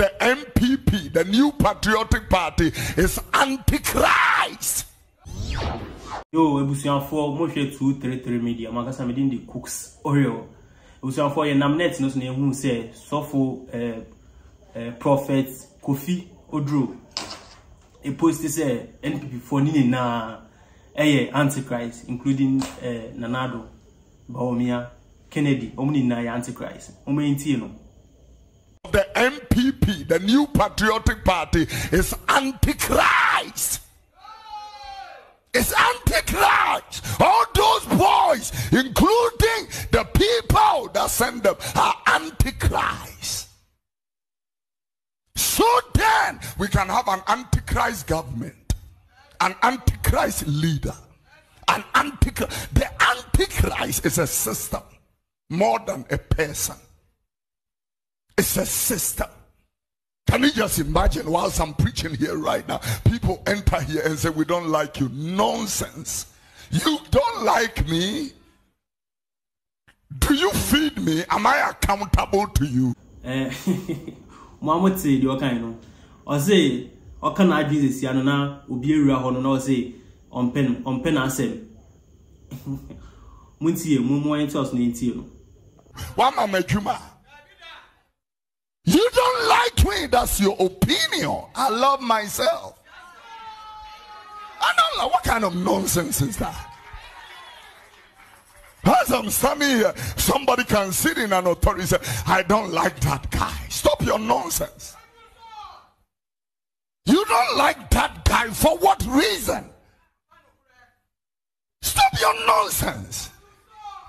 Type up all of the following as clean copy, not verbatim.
the NPP, the New Patriotic Party, is Antichrist. Yo, Ebusian 4, Moshe 233 Media, Magasa Medin the Cooks Oreo. Ebusian 4, your namnet knows name who say, so for Prophet Kofi Oduro. A post is NPP for Nina, Antichrist, including Nana Addo, Bawumia, Kennedy, Omnina, Antichrist, Omaintino. The NPP, the New Patriotic Party, is Antichrist. It's Antichrist. All those boys, including the people that send them, are Antichrist. So then we can have an Antichrist government, an Antichrist leader, an Antichrist. The Antichrist is a system more than a person. It's a system. Can you just imagine, whilst I'm preaching here right now, people enter here and say, we don't like you. Nonsense. You don't like me? Do you feed me? Am I accountable to you? Muhammad said, "What kind of? I say, what kind of Jesus? I know now. Obi Ruahon, I say, on pen, I say, Munti, Mumu, into us, Ninti. What am I doing? You don't like me. That's your opinion. I love myself. I don't know. What kind of nonsense is that? As I'm standing here, somebody can sit in an authority and say, I don't like that guy. Stop your nonsense. You don't like that guy for what reason? Stop your nonsense.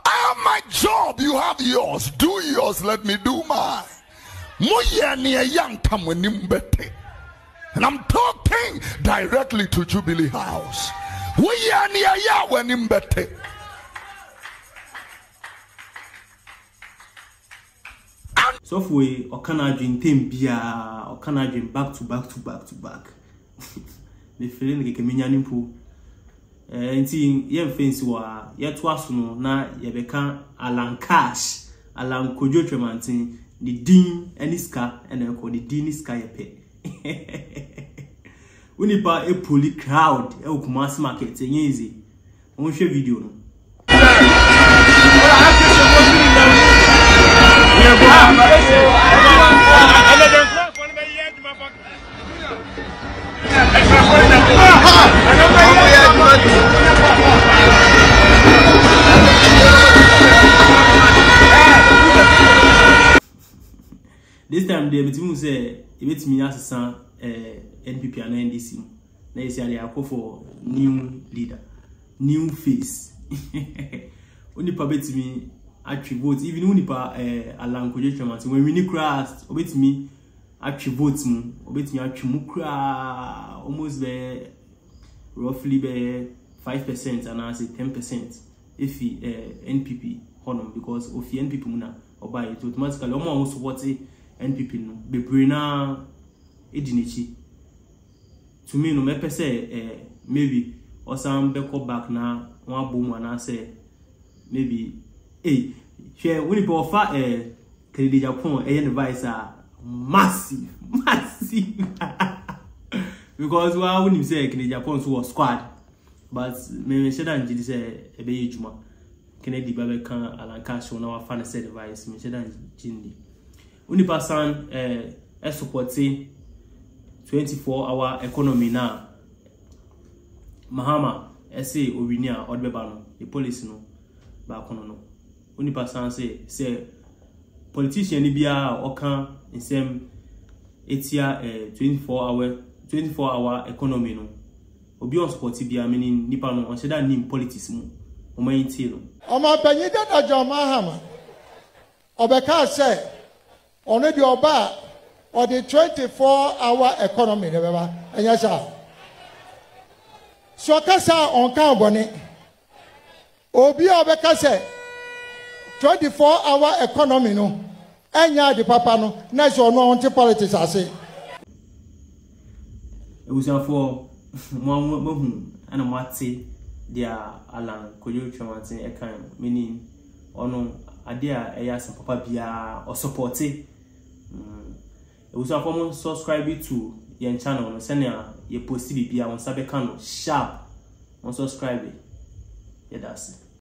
I have my job. You have yours. Do yours. Let me do mine. And I'm talking directly to Jubilee House. So we okana dream team bia okana dream back to back. The feeling like minyani po. Nti ye fancy wa ye to aso no na ye beka Alan Cash, Alan Kojo Tremantin, the Dean Eniska and then called the Dean Iska ye pe. Uni pa e poly crowd e Kumasi market ye easy. Won share video no. This time, they will say, if me as NPP and NDC, they say I call for new leader, new face. Only permit me. Actually votes even when pa Alan Kojo when we crossed obet me actually votes mu obet me actually mukra almost be roughly be 5% and I say 10% if he NPP honor because of the NPP muna oba it automatically almost what NPP no be brina edinichi to me no me say maybe or some be call back na one boom and I say maybe hey, when you go far, Kennedy Agyapong, advice are massive. Because well, when you say Kennedy Agyapong was squad, but me said that you say a baby juma. Kennedy Babe can Alan Cash on our fan said advice. Me said that Jindi. When you pass on a supporting 24-hour economy now, Mahama, I say Obinia or Bebano, the police no, back on no. Only person say politician Libya or can in same 8 year 24-hour economy no. Obion sporty be meaning Nippano on said that name politics mo. Omaintino. Oma Benida na John Mahama. Obeka say on the oba or the 24-hour economy never and yes. So kasa on can bonnet Obi Obeka say 24-hour economy no enya de papa no na so no anti politics ase e we say for mahu ana mate dia Alan Kojo Tremantin e kan mini ono ade a eya papa bia o support If you subscribe to your channel, you post it, you subscribe.